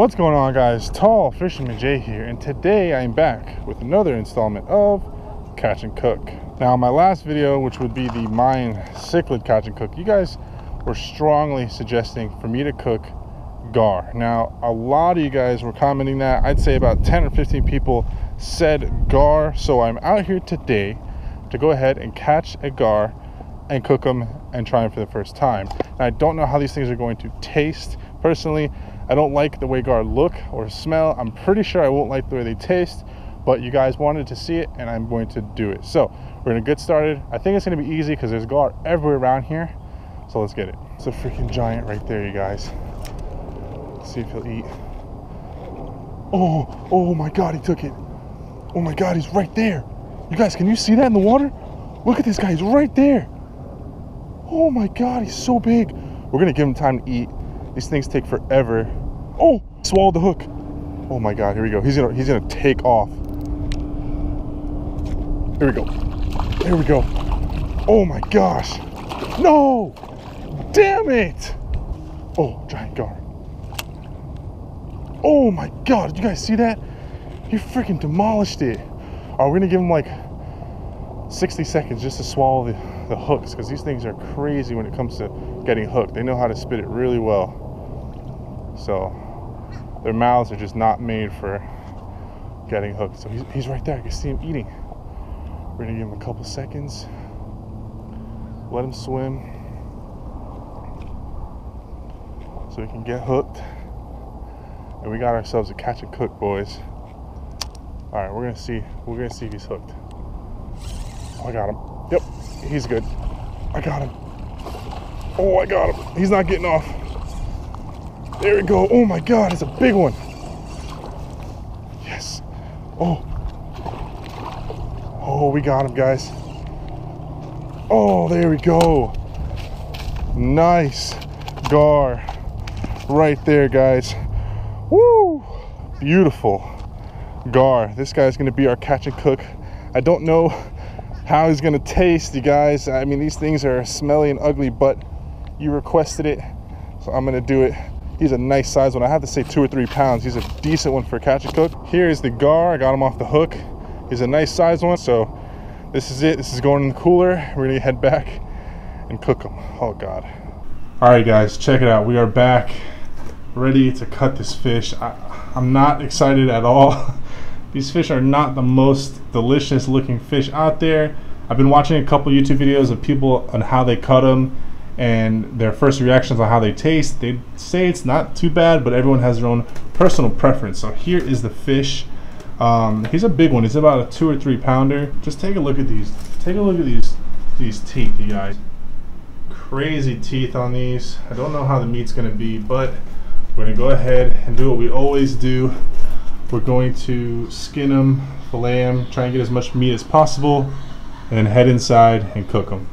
What's going on, guys? Tall Fisherman Jay here, and today I'm back with another installment of Catch and Cook. Now, my last video, which would be the Mayan Cichlid Catch and Cook, you guys were strongly suggesting for me to cook gar. Now, a lot of you guys were commenting that. I'd say about 10 or 15 people said gar, so I'm out here today to go ahead and catch a gar and cook them and try them for the first time. Now, I don't know how these things are going to taste. Personally, I don't like the way gar look or smell. I'm pretty sure I won't like the way they taste, but you guys wanted to see it and I'm going to do it. So we're gonna get started. I think it's gonna be easy because there's gar everywhere around here. So let's get it. It's a freaking giant right there, you guys. Let's see if he'll eat. Oh, oh my God, he took it. Oh my God, he's right there. You guys, can you see that in the water? Look at this guy, he's right there. Oh my God, he's so big. We're gonna give him time to eat. These things take forever. Oh, swallowed the hook. Oh my God, here we go. He's gonna take off. Here we go. There we go. Oh my gosh. No! Damn it! Oh, giant gar. Oh my God, did you guys see that? He freaking demolished it. All right, we're gonna give him like 60 seconds just to swallow the hooks, because these things are crazy when it comes to getting hooked. They know how to spit it really well. So their mouths are just not made for getting hooked. So he's right there. I can see him eating. We're gonna give him a couple seconds. Let him swim so he can get hooked. And we got ourselves a catch and cook, boys. All right, we're gonna see if he's hooked. Oh, I got him. Yep, he's good. I got him. Oh, I got him. He's not getting off. There we go. Oh my God, it's a big one. Yes. Oh. Oh, we got him, guys. Oh, there we go. Nice gar right there, guys. Woo! Beautiful gar. This guy's gonna be our catch and cook. I don't know how he's gonna taste, you guys. I mean, these things are smelly and ugly, but you requested it, so I'm gonna do it. He's a nice size one. I have to say 2 or 3 pounds. He's a decent one for catch and cook. Here is the gar. I got him off the hook. He's a nice size one. So this is it. This is going in the cooler. We're gonna head back and cook him. Oh God. All right, guys, check it out. We are back, ready to cut this fish. I'm not excited at all. These fish are not the most delicious looking fish out there. I've been watching a couple YouTube videos of people on how they cut them and their first reactions on how they taste. They say it's not too bad, but everyone has their own personal preference. So here is the fish. He's a big one. He's about a 2 or 3 pounder. Just take a look at these. Take a look at these teeth, you guys. Crazy teeth on these. I don't know how the meat's gonna be, but we're gonna go ahead and do what we always do. We're going to skin them, fillet them, try and get as much meat as possible, and then head inside and cook them.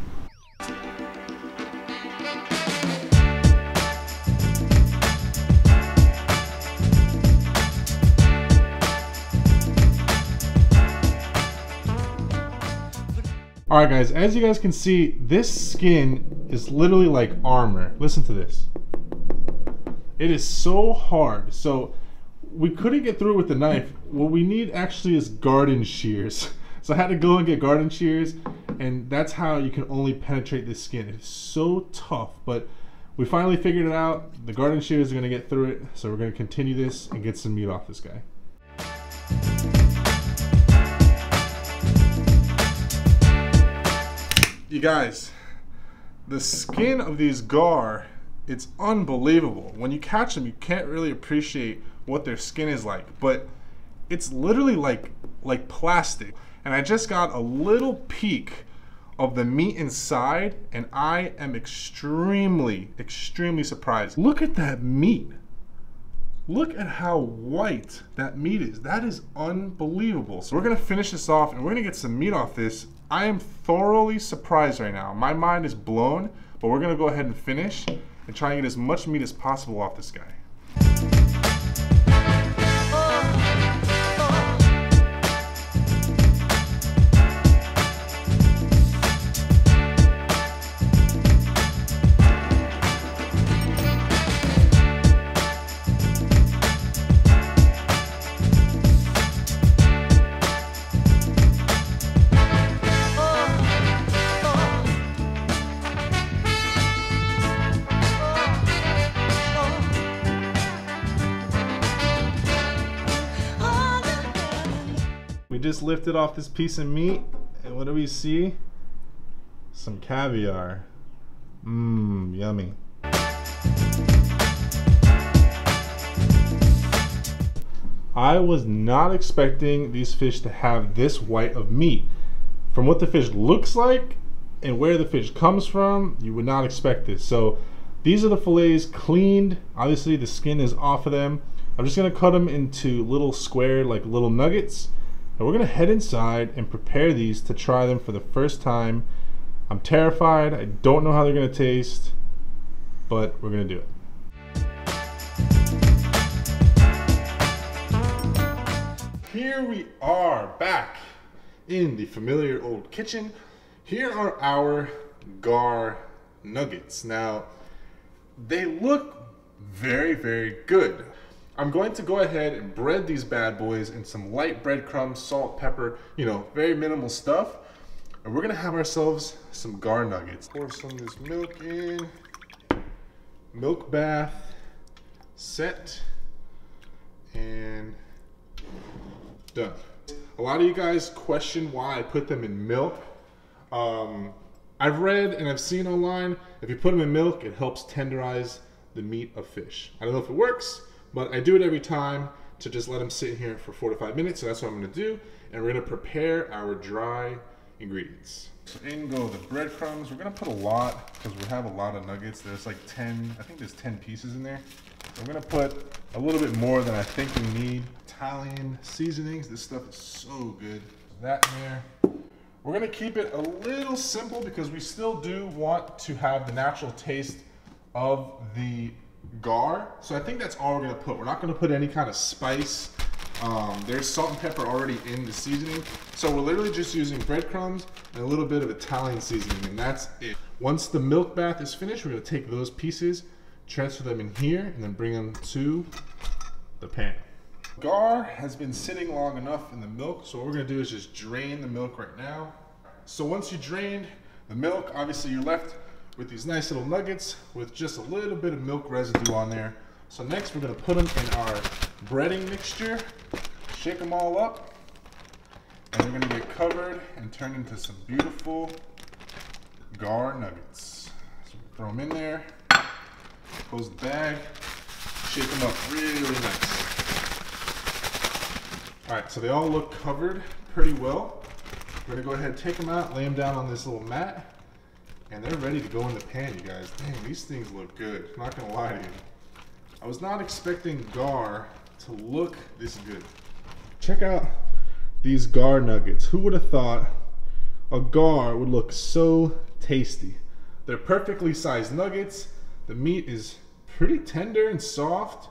All right, guys, as you guys can see, this skin is literally like armor. Listen to this. It is so hard. So we couldn't get through with the knife. What we need actually is garden shears. So I had to go and get garden shears, and that's how you can only penetrate this skin. It's so tough, but we finally figured it out. The garden shears are gonna get through it. So we're gonna continue this and get some meat off this guy. You guys, the skin of these gar, it's unbelievable. When you catch them, you can't really appreciate what their skin is like, but it's literally like plastic. And I just got a little peek of the meat inside, and I am extremely surprised. Look at that meat. Look at how white that meat is. That is unbelievable. So we're gonna finish this off and we're gonna get some meat off this. I am thoroughly surprised right now. My mind is blown, but we're gonna go ahead and finish and try and get as much meat as possible off this guy. We just lifted off this piece of meat, and what do we see? Some caviar. Mmm, yummy. I was not expecting these fish to have this white of meat. From what the fish looks like and where the fish comes from, you would not expect this. So these are the fillets cleaned. Obviously the skin is off of them. I'm just gonna cut them into little square, like little nuggets. And we're gonna head inside and prepare these to try them for the first time. I'm terrified. I don't know how they're gonna taste, but we're gonna do it. Here we are back in the familiar old kitchen. Here are our gar nuggets. Now, they look very, very good. I'm going to go ahead and bread these bad boys in some light breadcrumbs, salt, pepper, you know, very minimal stuff. And we're gonna have ourselves some gar nuggets. Pour some of this milk in, milk bath, set, and done. A lot of you guys question why I put them in milk. I've read and I've seen online, if you put them in milk, it helps tenderize the meat of fish. I don't know if it works, but I do it every time to just let them sit here for 4 to 5 minutes. So that's what I'm gonna do. And we're gonna prepare our dry ingredients. So in go the breadcrumbs. We're gonna put a lot because we have a lot of nuggets. There's like 10, I think there's 10 pieces in there. I'm gonna put a little bit more than I think we need. Italian seasonings. This stuff is so good. That in there. We're gonna keep it a little simple because we still do want to have the natural taste of the gar. So I think that's all we're gonna put. We're not gonna put any kind of spice. There's salt and pepper already in the seasoning. So we're literally just using breadcrumbs and a little bit of Italian seasoning, and that's it. Once the milk bath is finished, we're gonna take those pieces, transfer them in here, and then bring them to the pan. Gar has been sitting long enough in the milk, so what we're gonna do is just drain the milk right now. So once you drain the milk, obviously you're left with these nice little nuggets with just a little bit of milk residue on there. So next we're gonna put them in our breading mixture, shake them all up, and they're gonna get covered and turned into some beautiful gar nuggets. So throw them in there. Close the bag, shake them up really nice. All right, so they all look covered pretty well. We're gonna go ahead and take them out, lay them down on this little mat, and they're ready to go in the pan, you guys. Dang, these things look good, I'm not gonna lie to you. I was not expecting gar to look this good. Check out these gar nuggets. Who would have thought a gar would look so tasty? They're perfectly sized nuggets. The meat is pretty tender and soft.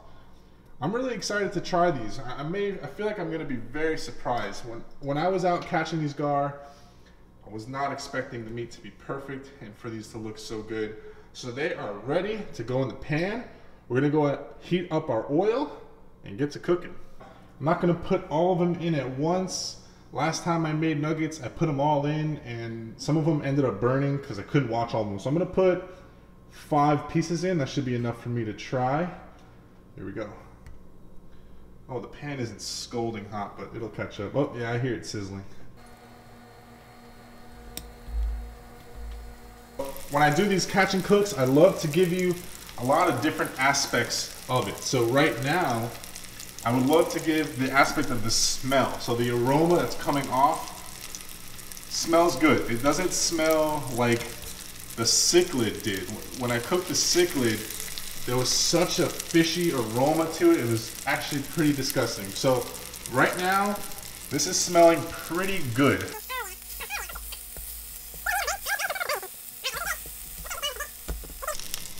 I'm really excited to try these. I feel like I'm gonna be very surprised. When I was out catching these gar, I was not expecting the meat to be perfect and for these to look so good. So they are ready to go in the pan. We're gonna go heat up our oil and get to cooking. I'm not gonna put all of them in at once. Last time I made nuggets, I put them all in and some of them ended up burning because I couldn't watch all of them. So I'm gonna put 5 pieces in. That should be enough for me to try. Here we go. Oh, the pan isn't scalding hot, but it'll catch up. Oh yeah, I hear it sizzling. When I do these catch and cooks, I love to give you a lot of different aspects of it. So right now, I would love to give the aspect of the smell. So the aroma that's coming off smells good. It doesn't smell like the cichlid did. When I cooked the cichlid, there was such a fishy aroma to it. It was actually pretty disgusting. So right now, this is smelling pretty good.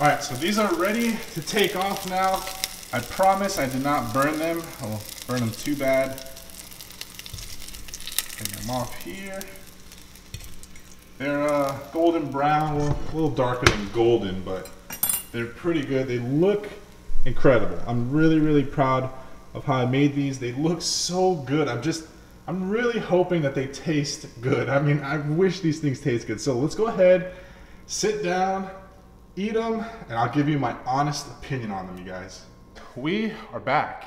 All right, so these are ready to take off now. I promise I did not burn them. I won't burn them too bad. Take them off here. They're golden brown, a little darker than golden, but they're pretty good. They look incredible. I'm really, really proud of how I made these. They look so good. I'm really hoping that they taste good. I mean, I wish these things taste good. So let's go ahead, sit down, eat them, and I'll give you my honest opinion on them, you guys. We are back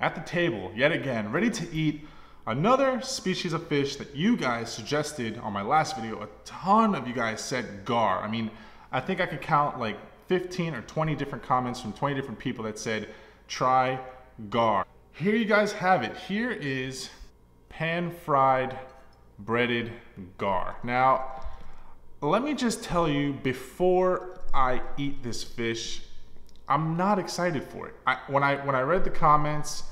at the table yet again, ready to eat Another species of fish that you guys suggested on my last video, a ton of you guys said gar. I mean, I think I could count like 15 or 20 different comments from 20 different people that said, try gar. Here you guys have it. Here is pan-fried breaded gar. Now, let me just tell you, before I eat this fish, I'm not excited for it. When I read the comments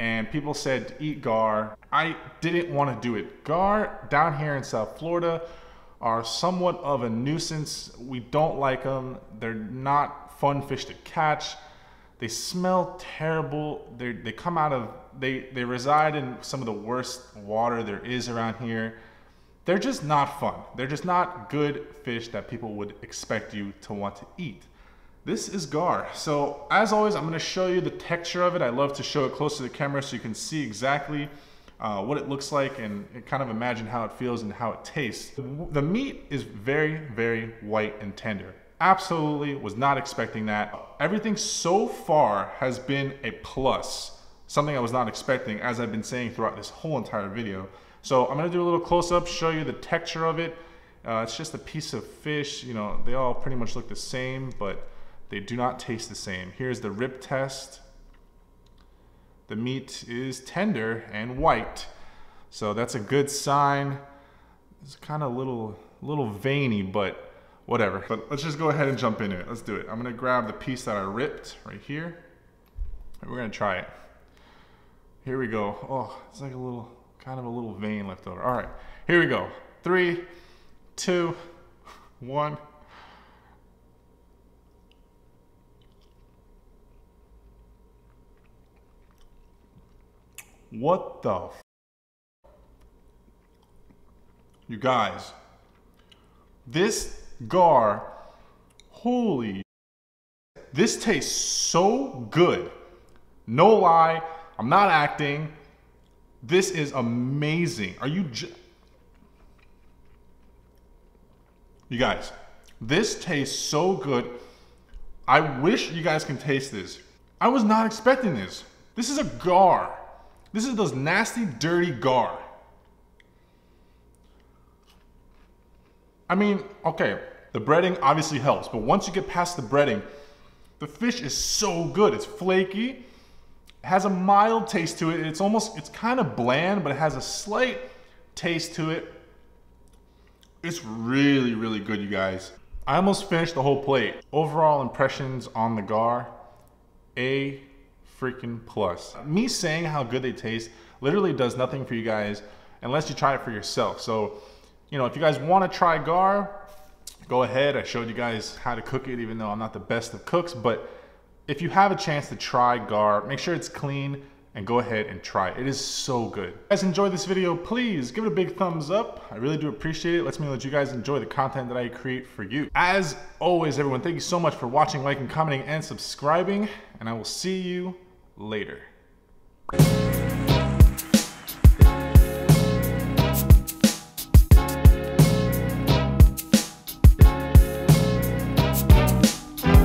and people said to eat gar, I didn't want to do it. Gar down here in South Florida are somewhat of a nuisance. We don't like them. They're not fun fish to catch. They smell terrible. They come out of, they reside in some of the worst water there is around here. They're just not fun. They're just not good fish that people would expect you to want to eat. This is gar. So as always, I'm gonna show you the texture of it. I love to show it close to the camera so you can see exactly what it looks like and kind of imagine how it feels and how it tastes. The meat is very, very white and tender. Absolutely was not expecting that. Everything so far has been a plus, something I was not expecting, as I've been saying throughout this whole entire video. So I'm gonna do a little close-up, show you the texture of it. It's just a piece of fish. You know, they all pretty much look the same, but they do not taste the same. Here's the rib test. The meat is tender and white, so that's a good sign. It's kind of little veiny, but whatever. But let's just go ahead and jump into it. Let's do it. I'm gonna grab the piece that I ripped right here, and we're gonna try it. Here we go. Oh, it's like a little, kind of a little vein left over. All right, here we go. 3, 2, 1. What the f? You guys, this gar, holy, this tastes so good. No lie, I'm not acting. This is amazing. Are you you guys, this tastes so good. I wish you guys can taste this. I was not expecting this. This is a gar. This is those nasty, dirty gar. I mean, okay, the breading obviously helps, but once you get past the breading, the fish is so good. It's flaky, it has a mild taste to it. It's kind of bland, but it has a slight taste to it. It's really, really good, you guys. I almost finished the whole plate. Overall impressions on the gar, A freaking plus. Me saying how good they taste literally does nothing for you guys unless you try it for yourself. So, you know, if you guys want to try gar, go ahead. I showed you guys how to cook it, even though I'm not the best of cooks, but if you have a chance to try gar, make sure it's clean and go ahead and try it. It is so good. If you guys enjoyed this video, please give it a big thumbs up. I really do appreciate it. It lets me know that you guys enjoy the content that I create for you. As always, everyone, thank you so much for watching, liking, commenting, and subscribing, and I will see you later.